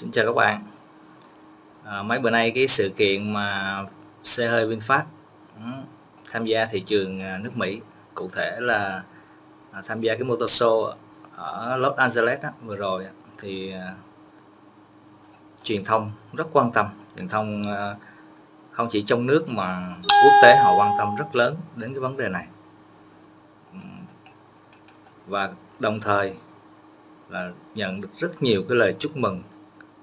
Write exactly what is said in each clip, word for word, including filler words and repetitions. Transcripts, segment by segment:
Xin chào các bạn. à, Mấy bữa nay cái sự kiện mà xe hơi VinFast tham gia thị trường nước Mỹ, cụ thể là tham gia cái Motor Show ở Los Angeles đó, vừa rồi thì uh, truyền thông rất quan tâm. Truyền thông uh, không chỉ trong nước mà quốc tế họ quan tâm rất lớn đến cái vấn đề này, và đồng thời là nhận được rất nhiều cái lời chúc mừng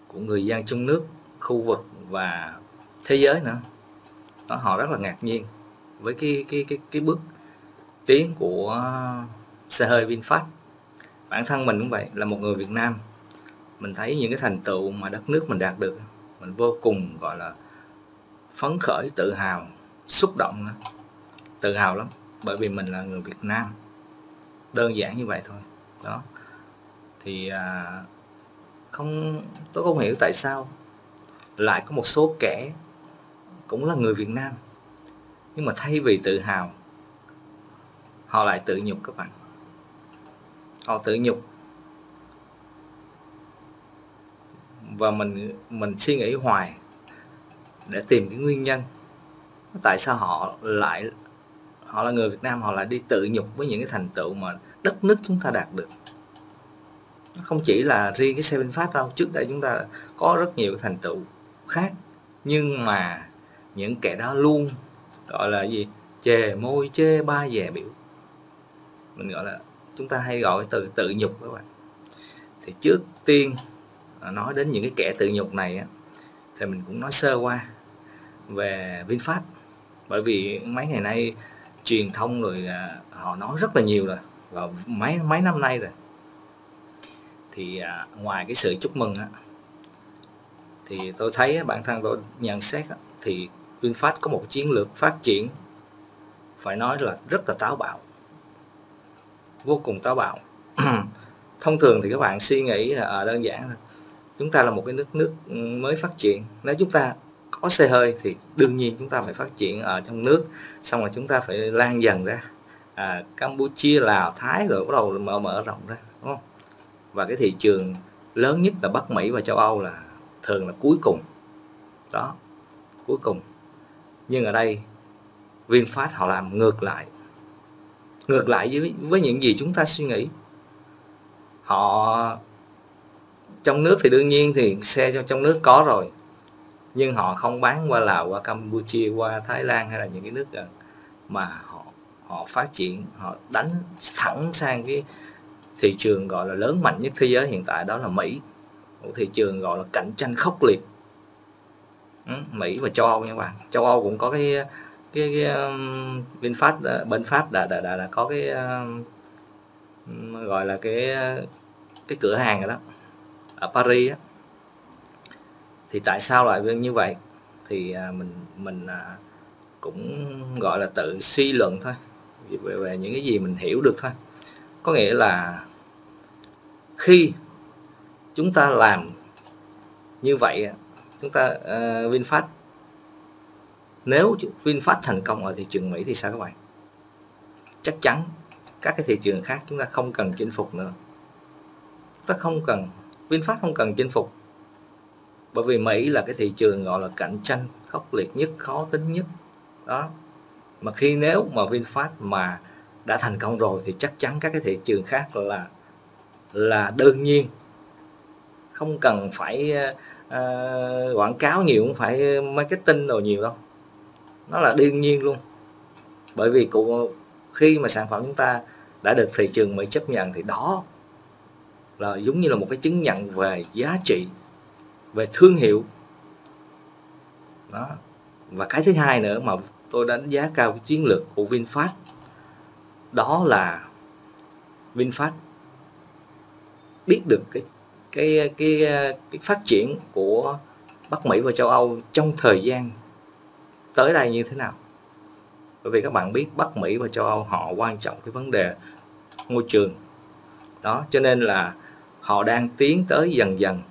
của người dân trong nước, khu vực và thế giới nữa. Đó, họ rất là ngạc nhiên với cái cái cái cái bước tiến của xe hơi VinFast. Bản thân mình cũng vậy, là một người Việt Nam, mình thấy những cái thành tựu mà đất nước mình đạt được, mình vô cùng gọi là phấn khởi, tự hào, xúc động nữa. Tự hào lắm, bởi vì mình là người Việt Nam, đơn giản như vậy thôi. Đó thì à, không tôi không hiểu tại sao lại có một số kẻ cũng là người Việt Nam, nhưng mà thay vì tự hào, họ lại tự nhục các bạn. Họ tự nhục, và mình mình suy nghĩ hoài để tìm cái nguyên nhân tại sao họ lại họ là người Việt Nam, họ lại đi tự nhục với những cái thành tựu mà đất nước chúng ta đạt được. Không chỉ là riêng cái xe VinFast đâu, trước đây chúng ta có rất nhiều thành tựu khác, nhưng mà những kẻ đó luôn gọi là gì, chề môi chê ba dè biểu. Mình gọi là, chúng ta hay gọi từ tự nhục các bạn. Thì trước tiên nói đến những cái kẻ tự nhục này á, thì mình cũng nói sơ qua về VinFast, bởi vì mấy ngày nay truyền thông rồi họ nói rất là nhiều rồi, và mấy mấy năm nay rồi. Thì à, ngoài cái sự chúc mừng á, thì tôi thấy á, bản thân tôi nhận xét á, thì VinFast có một chiến lược phát triển phải nói là rất là táo bạo, vô cùng táo bạo. Thông thường thì các bạn suy nghĩ là à, đơn giản là chúng ta là một cái nước nước mới phát triển, nếu chúng ta có xe hơi thì đương nhiên chúng ta phải phát triển ở trong nước, xong rồi chúng ta phải lan dần ra à, Campuchia, Lào, Thái, rồi bắt đầu mở mở rộng ra, đúng không? Và cái thị trường lớn nhất là Bắc Mỹ và châu Âu là thường là cuối cùng. Đó, cuối cùng. Nhưng ở đây VinFast họ làm ngược lại. Ngược lại với, với những gì chúng ta suy nghĩ. Họ trong nước thì đương nhiên thì xe cho trong nước có rồi, nhưng họ không bán qua Lào, qua Campuchia, qua Thái Lan hay là những cái nước gần, mà họ họ phát triển, họ đánh thẳng sang cái thị trường gọi là lớn mạnh nhất thế giới hiện tại, đó là Mỹ. Một thị trường gọi là cạnh tranh khốc liệt. ừ, Mỹ và châu Âu nha các bạn. Châu Âu cũng có cái cái, cái um, VinFast, bên Pháp đã đã, đã đã có cái um, gọi là cái cái cửa hàng rồi đó, ở Paris đó. Thì tại sao lại như vậy? Thì uh, mình mình uh, cũng gọi là tự suy luận thôi, về, về những cái gì mình hiểu được thôi. Có nghĩa là khi chúng ta làm như vậy, chúng ta uh, VinFast, nếu VinFast thành công ở thị trường Mỹ thì sao các bạn? Chắc chắn các cái thị trường khác chúng ta không cần chinh phục nữa. Chúng ta không cần, VinFast không cần chinh phục, bởi vì Mỹ là cái thị trường gọi là cạnh tranh khốc liệt nhất, khó tính nhất. Đó, mà khi nếu mà VinFast mà đã thành công rồi thì chắc chắn các cái thị trường khác là là đương nhiên, không cần phải uh, quảng cáo nhiều, cũng phải marketing đồ nhiều đâu, nó là đương nhiên luôn. Bởi vì cụ, khi mà sản phẩm chúng ta đã được thị trường Mỹ chấp nhận thì đó là giống như là một cái chứng nhận về giá trị, về thương hiệu đó. Và cái thứ hai nữa mà tôi đánh giá cao cái chiến lược của VinFast, đó là VinFast biết được cái, cái cái cái phát triển của Bắc Mỹ và châu Âu trong thời gian tới đây như thế nào. Bởi vì các bạn biết Bắc Mỹ và châu Âu họ quan trọng cái vấn đề môi trường. Đó, cho nên là họ đang tiến tới dần dần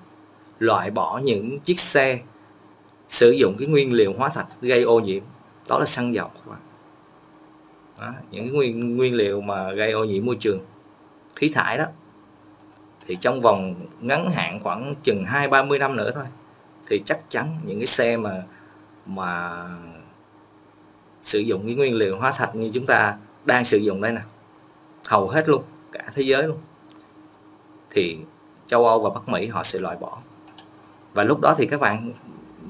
loại bỏ những chiếc xe sử dụng cái nguyên liệu hóa thạch gây ô nhiễm, đó là xăng dầu các bạn. Đó, những nguyên nguyên liệu mà gây ô nhiễm môi trường, khí thải đó, thì trong vòng ngắn hạn khoảng chừng hai ba mươi năm nữa thôi, thì chắc chắn những cái xe mà mà sử dụng những nguyên liệu hóa thạch như chúng ta đang sử dụng đây nè, hầu hết luôn, cả thế giới luôn, thì châu Âu và Bắc Mỹ họ sẽ loại bỏ. Và lúc đó thì các bạn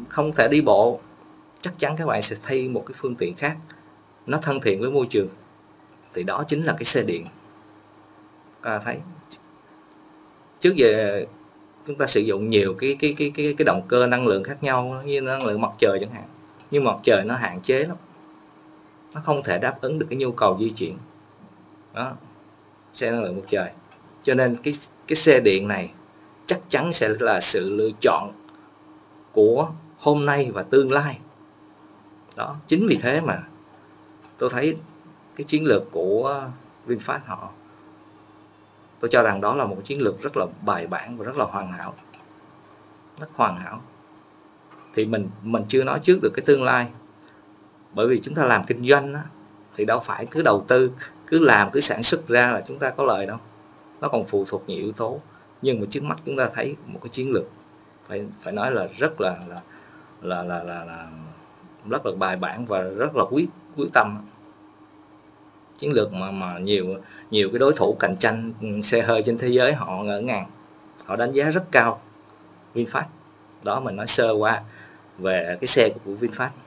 không thể đi bộ, chắc chắn các bạn sẽ thay một cái phương tiện khác nó thân thiện với môi trường, thì đó chính là cái xe điện. À, thấy trước giờ chúng ta sử dụng nhiều cái cái cái cái cái động cơ năng lượng khác nhau, như năng lượng mặt trời chẳng hạn, nhưng mặt trời nó hạn chế lắm, nó không thể đáp ứng được cái nhu cầu di chuyển đó, xe năng lượng mặt trời. Cho nên cái cái xe điện này chắc chắn sẽ là sự lựa chọn của hôm nay và tương lai. Đó, chính vì thế mà tôi thấy cái chiến lược của VinFast họ, tôi cho rằng đó là một chiến lược rất là bài bản và rất là hoàn hảo, rất hoàn hảo. Thì mình mình chưa nói trước được cái tương lai, bởi vì chúng ta làm kinh doanh đó, thì đâu phải cứ đầu tư, cứ làm, cứ sản xuất ra là chúng ta có lời đâu, nó còn phụ thuộc nhiều yếu tố. Nhưng mà trước mắt chúng ta thấy một cái chiến lược phải phải nói là rất là là là là, là, là rất là bài bản và rất là quyết quyết tâm. Chiến lược mà mà nhiều nhiều cái đối thủ cạnh tranh xe hơi trên thế giới họ ngỡ ngàng, họ đánh giá rất cao VinFast. Đó, mình nói sơ qua về cái xe của VinFast.